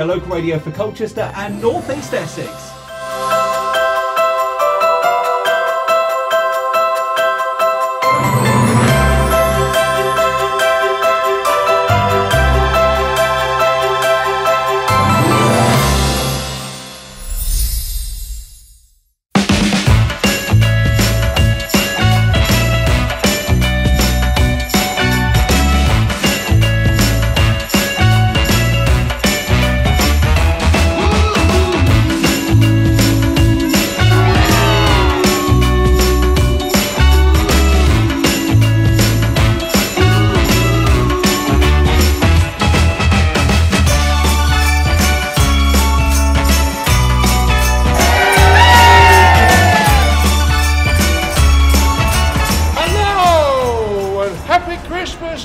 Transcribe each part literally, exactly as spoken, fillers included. your local radio for Colchester and North East Essex.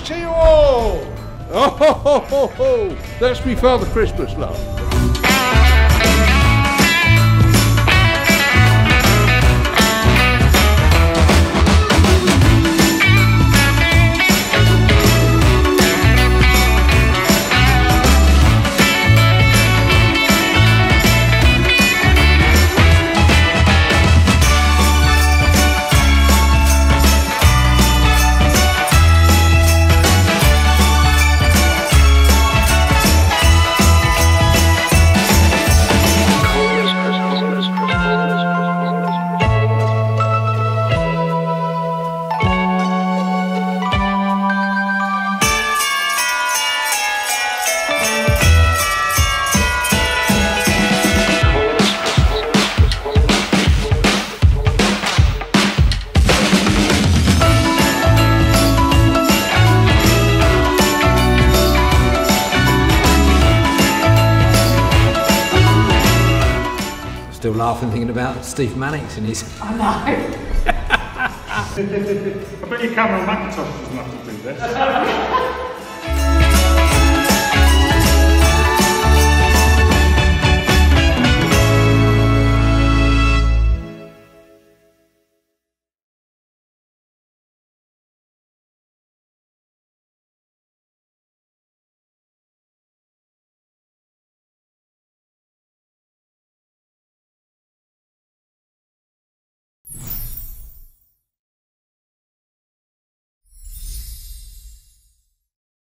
To you all! Oh ho ho ho ho! That's me Father Christmas, love. Still laughing thinking about Steve Mannix and his... I know! I bet your camera on Macintosh doesn't have to do this.